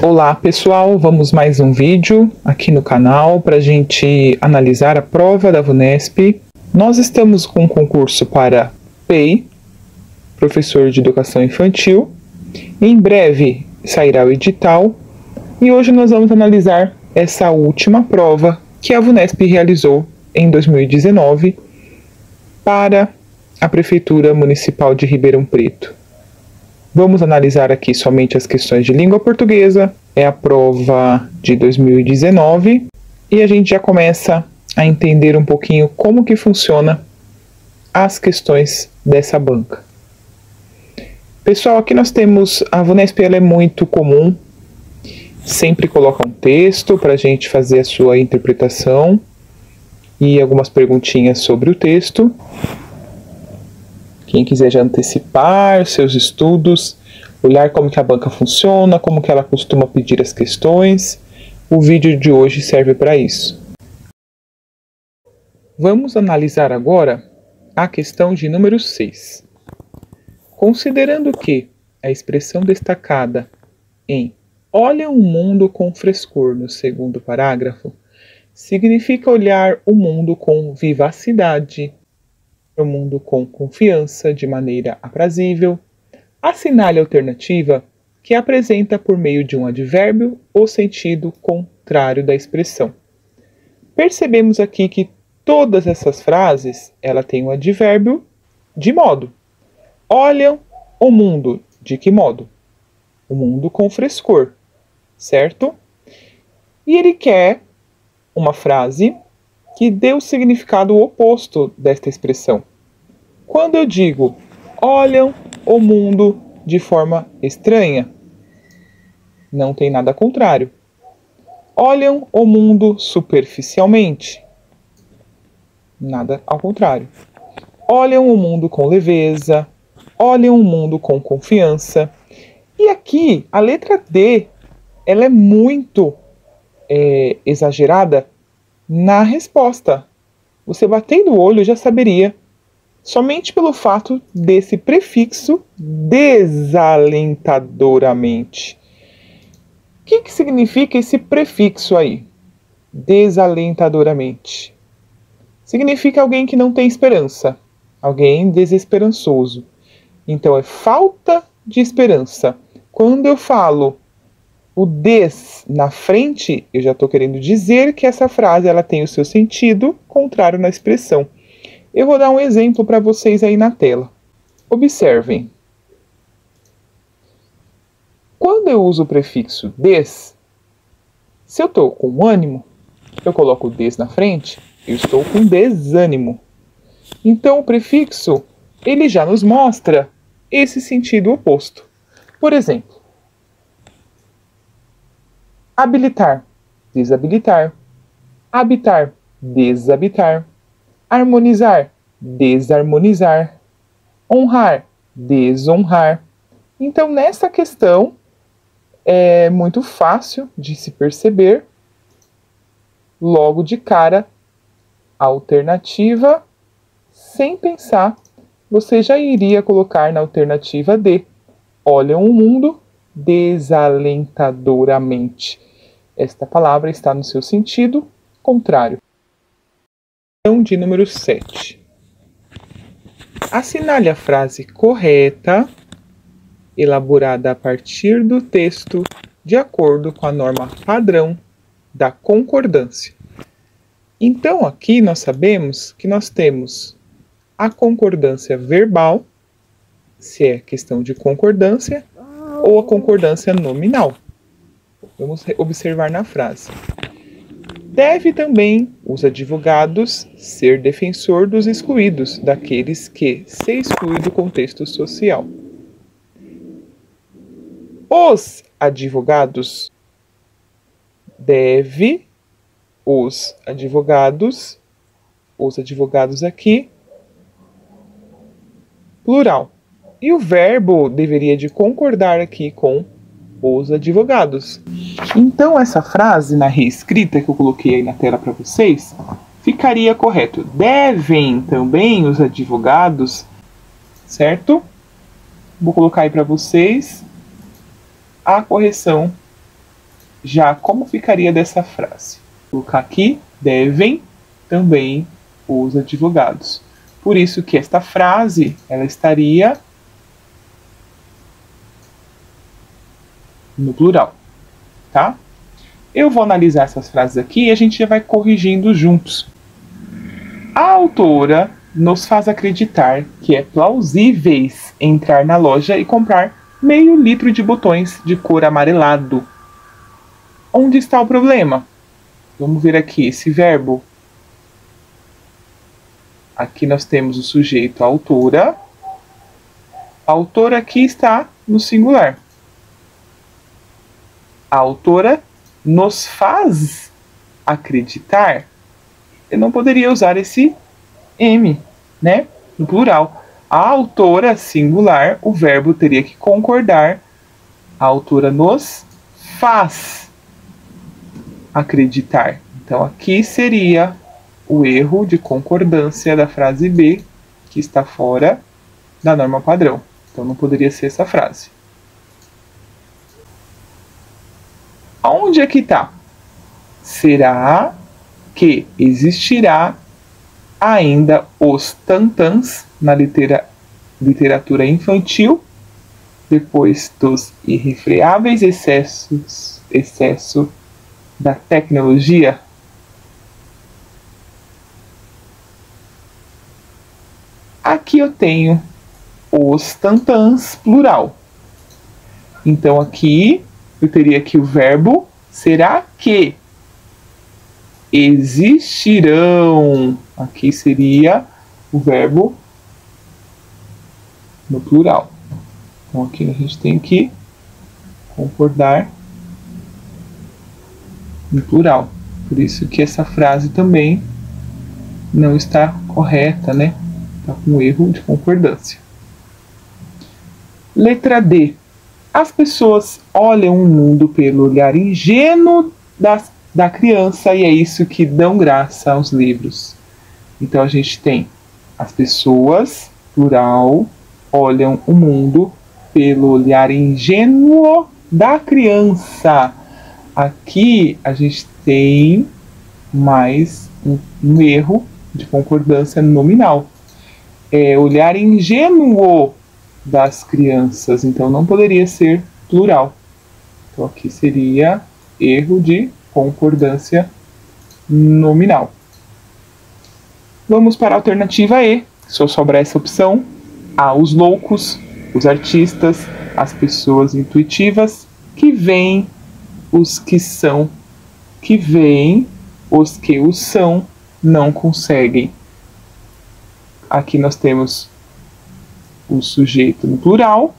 Olá pessoal, vamos mais um vídeo aqui no canal para a gente analisar a prova da VUNESP. Nós estamos com um concurso para PEI, professor de educação infantil. Em breve sairá o edital e hoje nós vamos analisar essa última prova que a VUNESP realizou em 2019 para a Prefeitura Municipal de Ribeirão Preto. Vamos analisar aqui somente as questões de língua portuguesa, é a prova de 2019, e a gente já começa a entender um pouquinho como que funciona as questões dessa banca. Pessoal, aqui nós temos, a VUNESP ela é muito comum, sempre coloca um texto para a gente fazer a sua interpretação e algumas perguntinhas sobre o texto. Quem quiser já antecipar seus estudos, olhar como que a banca funciona, como que ela costuma pedir as questões, o vídeo de hoje serve para isso. Vamos analisar agora a questão de número 6. Considerando que a expressão destacada em "olha o mundo com frescor" no segundo parágrafo significa olhar o mundo com vivacidade, o mundo com confiança, de maneira aprazível, assinale a alternativa que apresenta por meio de um advérbio o sentido contrário da expressão. Percebemos aqui que todas essas frases ela tem um advérbio de modo. Olham o mundo de que modo? O mundo com frescor, certo? E ele quer uma frase que dê o significado oposto desta expressão. Quando eu digo olham o mundo de forma estranha, não tem nada contrário. Olham o mundo superficialmente, nada ao contrário. Olham o mundo com leveza, olham o mundo com confiança. E aqui a letra D ela é muito exagerada na resposta. Você batendo o olho já saberia, somente pelo fato desse prefixo desalentadoramente. O que que significa esse prefixo aí? Desalentadoramente. Significa alguém que não tem esperança, alguém desesperançoso. Então é falta de esperança. Quando eu falo o des na frente, eu já estou querendo dizer que essa frase ela tem o seu sentido contrário na expressão. Eu vou dar um exemplo para vocês aí na tela. Observem. Quando eu uso o prefixo des, se eu estou com ânimo, eu coloco o des na frente, eu estou com desânimo. Então o prefixo ele já nos mostra esse sentido oposto. Por exemplo, habilitar, desabilitar, habitar, deshabitar, harmonizar, desarmonizar, honrar, desonrar. Então, nessa questão, é muito fácil de se perceber, logo de cara, a alternativa, sem pensar, você já iria colocar na alternativa D. Olham o mundo desalentadoramente. Esta palavra está no seu sentido contrário. Questão de número 7. Assinale a frase correta, elaborada a partir do texto, de acordo com a norma padrão da concordância. Então, aqui nós sabemos que nós temos a concordância verbal, se é questão de concordância, ou a concordância nominal. Vamos observar na frase. Deve também os advogados ser defensor dos excluídos, daqueles que se excluem do contexto social. Os advogados. Deve os advogados. Os advogados aqui. Plural. E o verbo deveria de concordar aqui com os advogados. Então, essa frase na reescrita que eu coloquei aí na tela para vocês, ficaria correto. Devem também os advogados, certo? Vou colocar aí para vocês a correção Já como ficaria dessa frase? Colocar aqui, devem também os advogados. Por isso que esta frase, ela estaria no plural, tá? Eu vou analisar essas frases aqui e a gente já vai corrigindo juntos. A autora nos faz acreditar que é plausível entrar na loja e comprar meio litro de botões de cor amarelado. Onde está o problema? Vamos ver aqui esse verbo. Aqui nós temos o sujeito, a autora. A autora aqui está no singular. A autora nos faz acreditar. Eu não poderia usar esse M, né? No plural. A autora, singular, o verbo teria que concordar. A autora nos faz acreditar. Então, aqui seria o erro de concordância da frase B, que está fora da norma padrão. Então, não poderia ser essa frase. Onde é que está? Será que existirá ainda os tantãs na literatura infantil, depois dos irrefreáveis excesso da tecnologia? Aqui eu tenho os tantãs, plural. Então aqui eu teria aqui o verbo, será que existirão. Aqui seria o verbo no plural. Então aqui a gente tem que concordar no plural. Por isso que essa frase também não está correta, né? Está com um erro de concordância. Letra D. As pessoas olham o mundo pelo olhar ingênuo da criança e é isso que dão graça aos livros. Então, a gente tem as pessoas, plural, olham o mundo pelo olhar ingênuo da criança. Aqui, a gente tem mais um erro de concordância nominal. É olhar ingênuo das crianças, então não poderia ser plural. Então, aqui seria erro de concordância nominal. Vamos para a alternativa E. Só sobra essa opção. A, os loucos, os artistas, as pessoas intuitivas, que veem os que são, que veem os que o são, não conseguem. Aqui nós temos o sujeito no plural,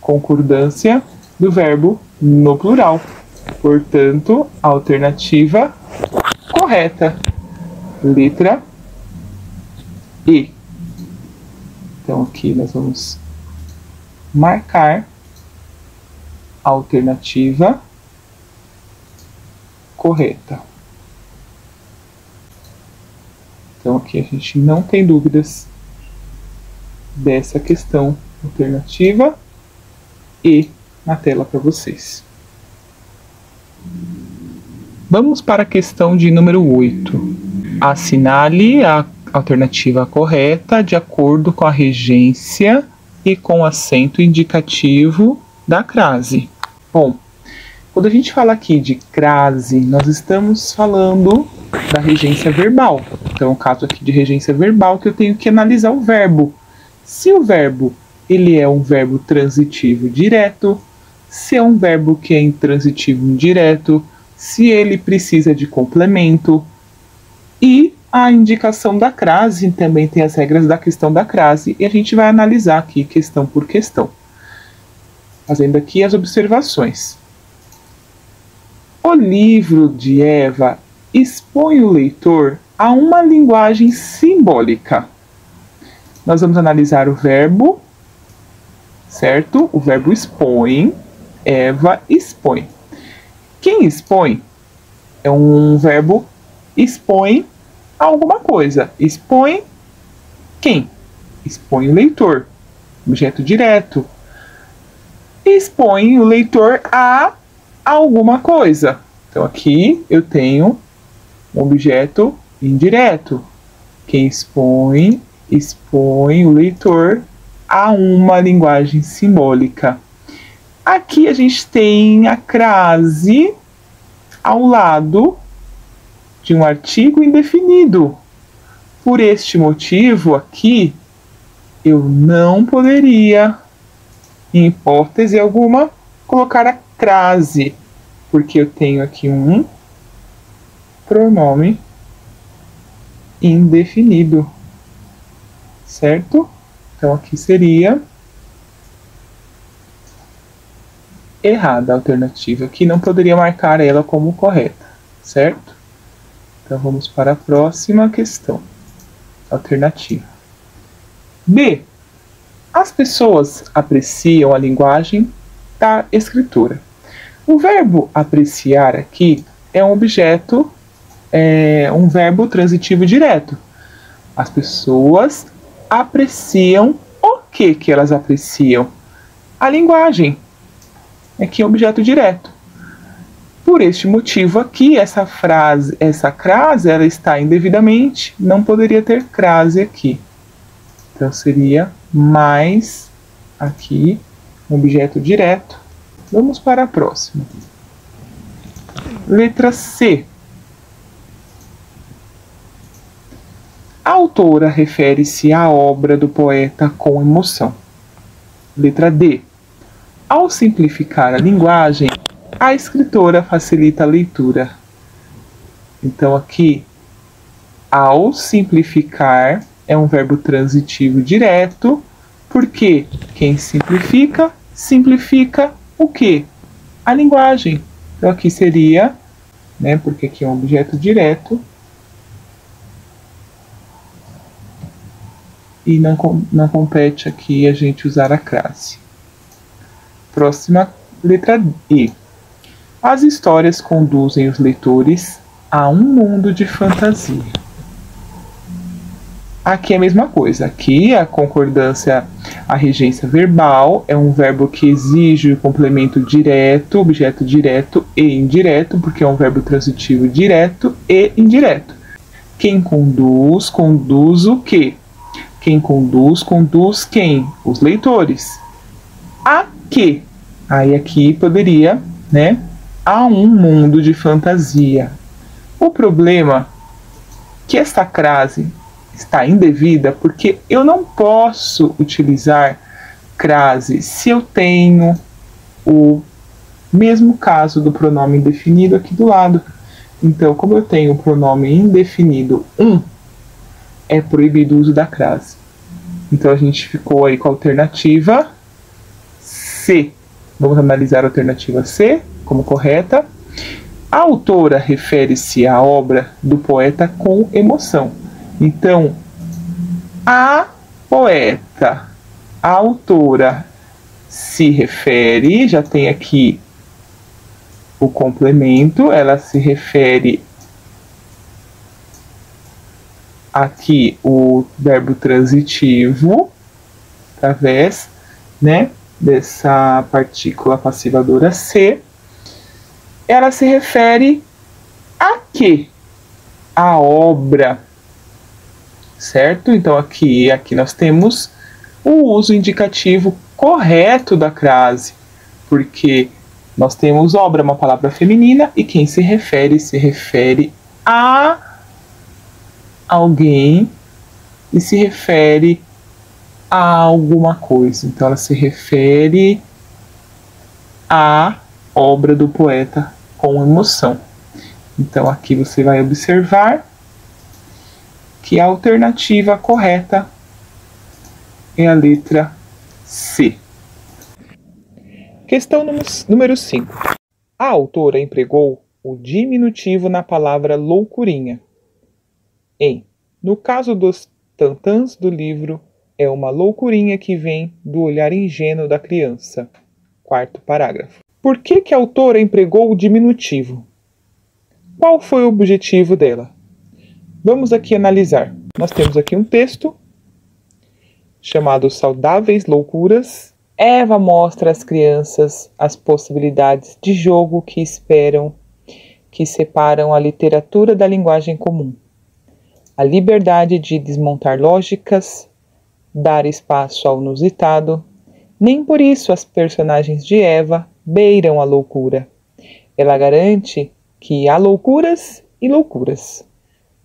concordância do verbo no plural. Portanto, a alternativa correta, letra E. Então, aqui nós vamos marcar a alternativa correta. Então, aqui a gente não tem dúvidas dessa questão, alternativa E na tela para vocês. Vamos para a questão de número 8. Assinale a alternativa correta de acordo com a regência e com o acento indicativo da crase. Bom, quando a gente fala aqui de crase, nós estamos falando da regência verbal. Então, o caso aqui de regência verbal que eu tenho que analisar o verbo. Se o verbo ele é um verbo transitivo direto, se é um verbo que é intransitivo indireto, se ele precisa de complemento. E a indicação da crase também tem as regras da questão da crase. E a gente vai analisar aqui questão por questão, fazendo aqui as observações. O livro de Eva expõe o leitor a uma linguagem simbólica. Nós vamos analisar o verbo, certo? O verbo expõe, Eva expõe. Quem expõe é um verbo expõe alguma coisa. Expõe quem? Expõe o leitor. Objeto direto. Expõe o leitor a alguma coisa. Então aqui eu tenho um objeto indireto. Quem expõe, expõe o leitor a uma linguagem simbólica. Aqui a gente tem a crase ao lado de um artigo indefinido. Por este motivo aqui, eu não poderia, em hipótese alguma, colocar a crase, porque eu tenho aqui um pronome indefinido, certo? Então aqui seria errada a alternativa, que não poderia marcar ela como correta, certo? Então vamos para a próxima questão, alternativa B. As pessoas apreciam a linguagem da escritura. O verbo apreciar aqui é um objeto, é um verbo transitivo direto. As pessoas apreciam o que que elas apreciam? A linguagem. Aqui é um objeto direto. Por este motivo aqui, essa crase, ela está indevidamente, não poderia ter crase aqui. Então seria mais aqui, um objeto direto. Vamos para a próxima. Letra C. A autora refere-se à obra do poeta com emoção. Letra D. Ao simplificar a linguagem, a escritora facilita a leitura. Então aqui, ao simplificar é um verbo transitivo direto, porque quem simplifica, simplifica o quê? A linguagem. Então aqui seria, né, porque aqui é um objeto direto, e não compete aqui a gente usar a crase. Próxima, letra E. As histórias conduzem os leitores a um mundo de fantasia. Aqui é a mesma coisa. Aqui a concordância, a regência verbal é um verbo que exige o complemento direto, objeto direto e indireto, porque é um verbo transitivo direto e indireto. Quem conduz, conduz o quê? Quem conduz, conduz quem? Os leitores. A que? Aí aqui poderia, né? A um mundo de fantasia. O problema é que esta crase está indevida porque eu não posso utilizar crase se eu tenho o mesmo caso do pronome indefinido aqui do lado. Então, como eu tenho o pronome indefinido um, é proibido o uso da crase. Então, a gente ficou aí com a alternativa C. Vamos analisar a alternativa C como correta. A autora refere-se à obra do poeta com emoção. Então, a poeta, a autora se refere, já tem aqui o complemento, ela se refere aqui o verbo transitivo, através, né, dessa partícula passivadora C. Ela se refere a quê? A obra, certo? Então aqui nós temos o uso indicativo correto da crase, porque nós temos obra, uma palavra feminina, e quem se refere a alguém e se refere a alguma coisa. Então ela se refere à obra do poeta com emoção. Então aqui você vai observar que a alternativa correta é a letra C. Questão número 5. A autora empregou o diminutivo na palavra loucurinha. No caso dos tantãs do livro, é uma loucurinha que vem do olhar ingênuo da criança. Quarto parágrafo. Por que a autora empregou o diminutivo? Qual foi o objetivo dela? Vamos aqui analisar. Nós temos aqui um texto chamado Saudáveis Loucuras Eva mostra às crianças as possibilidades de jogo que esperam, que separam a literatura da linguagem comum. A liberdade de desmontar lógicas, dar espaço ao inusitado. Nem por isso as personagens de Eva beiram a loucura. Ela garante que há loucuras e loucuras.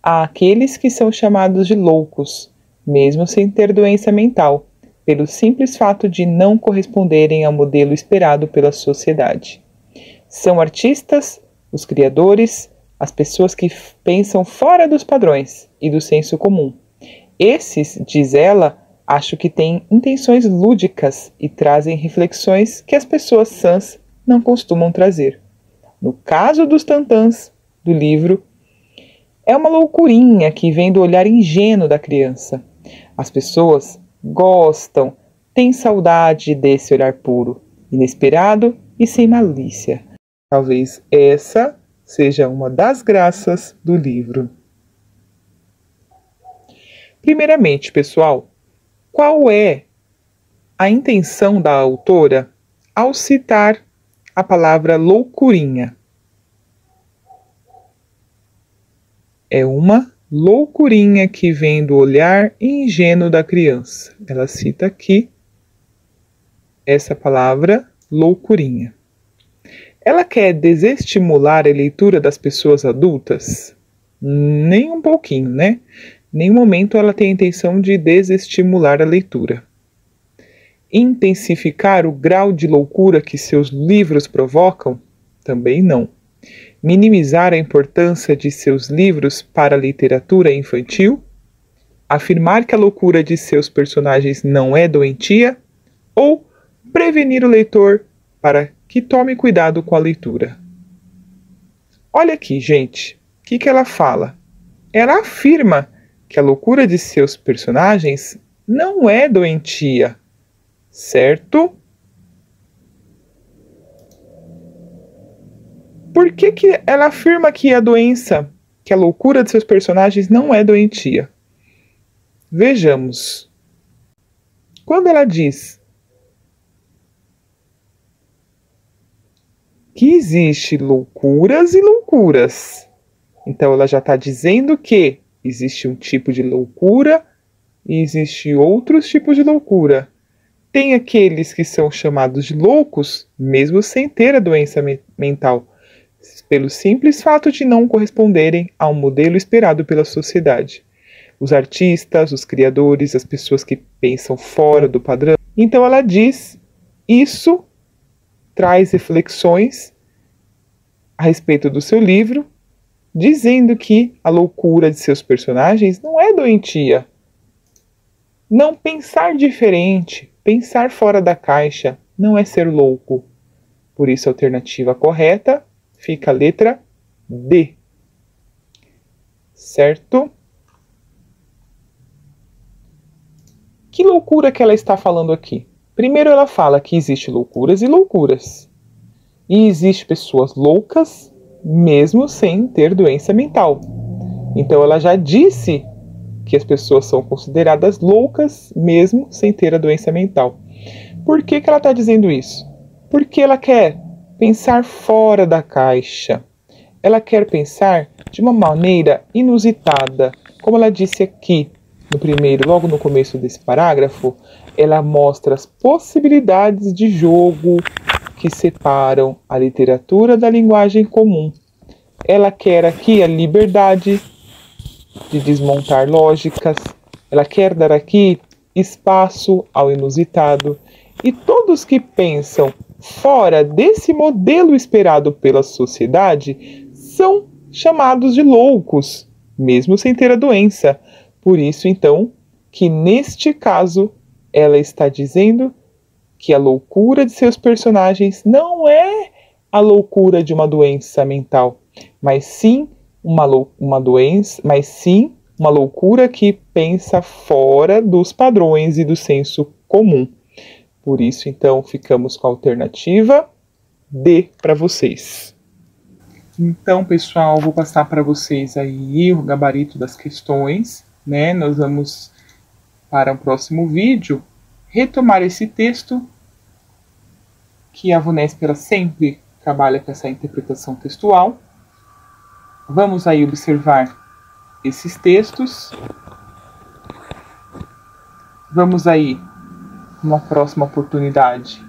Há aqueles que são chamados de loucos, mesmo sem ter doença mental, pelo simples fato de não corresponderem ao modelo esperado pela sociedade. São artistas, os criadores, as pessoas que pensam fora dos padrões e do senso comum. Esses, diz ela, acho que têm intenções lúdicas e trazem reflexões que as pessoas sãs não costumam trazer. No caso dos tantãs, do livro, é uma loucurinha que vem do olhar ingênuo da criança. As pessoas gostam, têm saudade desse olhar puro, inesperado e sem malícia. Talvez essa seja uma das graças do livro. Primeiramente, pessoal, qual é a intenção da autora ao citar a palavra loucurinha? É uma loucurinha que vem do olhar ingênuo da criança. Ela cita aqui essa palavra loucurinha. Ela quer desestimular a leitura das pessoas adultas? Nem um pouquinho, né? Nenhum momento ela tem a intenção de desestimular a leitura. Intensificar o grau de loucura que seus livros provocam? Também não. Minimizar a importância de seus livros para a literatura infantil? Afirmar que a loucura de seus personagens não é doentia? Ou prevenir o leitor para que tome cuidado com a leitura? Olha aqui, gente, o que ela fala? Ela afirma que a loucura de seus personagens não é doentia, certo? Por que ela afirma que a doença, que a loucura de seus personagens não é doentia? Vejamos. Quando ela diz que existe loucuras e loucuras. Então, ela já está dizendo que existe um tipo de loucura e existe outros tipos de loucura. Tem aqueles que são chamados de loucos, mesmo sem ter a doença mental, pelo simples fato de não corresponderem ao modelo esperado pela sociedade. Os artistas, os criadores, as pessoas que pensam fora do padrão. Então, ela diz isso, traz reflexões a respeito do seu livro, dizendo que a loucura de seus personagens não é doentia. Não pensar diferente, pensar fora da caixa, não é ser louco. Por isso, a alternativa correta fica a letra D. Certo? Que loucura que ela está falando aqui? Primeiro, ela fala que existem loucuras e loucuras. E existem pessoas loucas, mesmo sem ter doença mental. Então, ela já disse que as pessoas são consideradas loucas, mesmo sem ter a doença mental. Por que ela está dizendo isso? Porque ela quer pensar fora da caixa. Ela quer pensar de uma maneira inusitada. Como ela disse aqui, logo no começo desse parágrafo, ela mostra as possibilidades de jogo que separam a literatura da linguagem comum. Ela quer aqui a liberdade de desmontar lógicas. Ela quer dar aqui espaço ao inusitado. E todos que pensam fora desse modelo esperado pela sociedade são chamados de loucos, mesmo sem ter a doença. Por isso, então, que neste caso, ela está dizendo que a loucura de seus personagens não é a loucura de uma doença mental, mas sim uma loucura que pensa fora dos padrões e do senso comum. Por isso, então, ficamos com a alternativa D para vocês. Então, pessoal, vou passar para vocês aí o gabarito das questões, né? Nós vamos, para o próximo vídeo, retomar esse texto que a VUNESP ela sempre trabalha com essa interpretação textual. Vamos aí observar esses textos. Vamos aí, numa próxima oportunidade,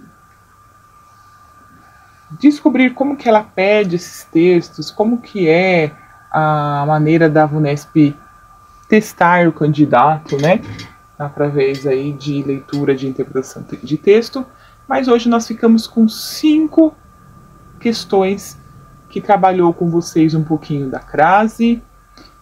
descobrir como que ela pede esses textos, como que é a maneira da VUNESP testar o candidato, né? Através aí de leitura, de interpretação de texto. Mas hoje nós ficamos com 5 questões que trabalhou com vocês um pouquinho da crase,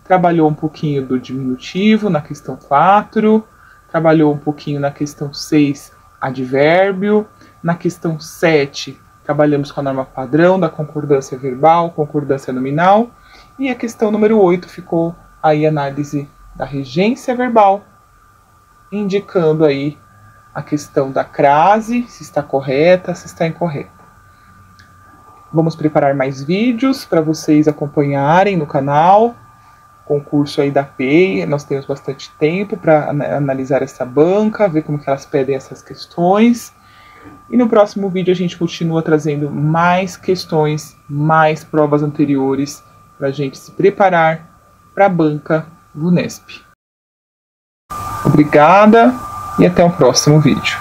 trabalhou um pouquinho do diminutivo na questão 4, trabalhou um pouquinho na questão 6, advérbio, na questão 7, trabalhamos com a norma padrão da concordância verbal, concordância nominal, e a questão número 8 ficou aí análise da regência verbal, indicando aí a questão da crase, se está correta, se está incorreta. Vamos preparar mais vídeos para vocês acompanharem no canal. Concurso aí da PEI, nós temos bastante tempo para analisar essa banca, ver como que elas pedem essas questões. E no próximo vídeo a gente continua trazendo mais questões, mais provas anteriores, para a gente se preparar para a banca VUNESP. Obrigada e até o próximo vídeo.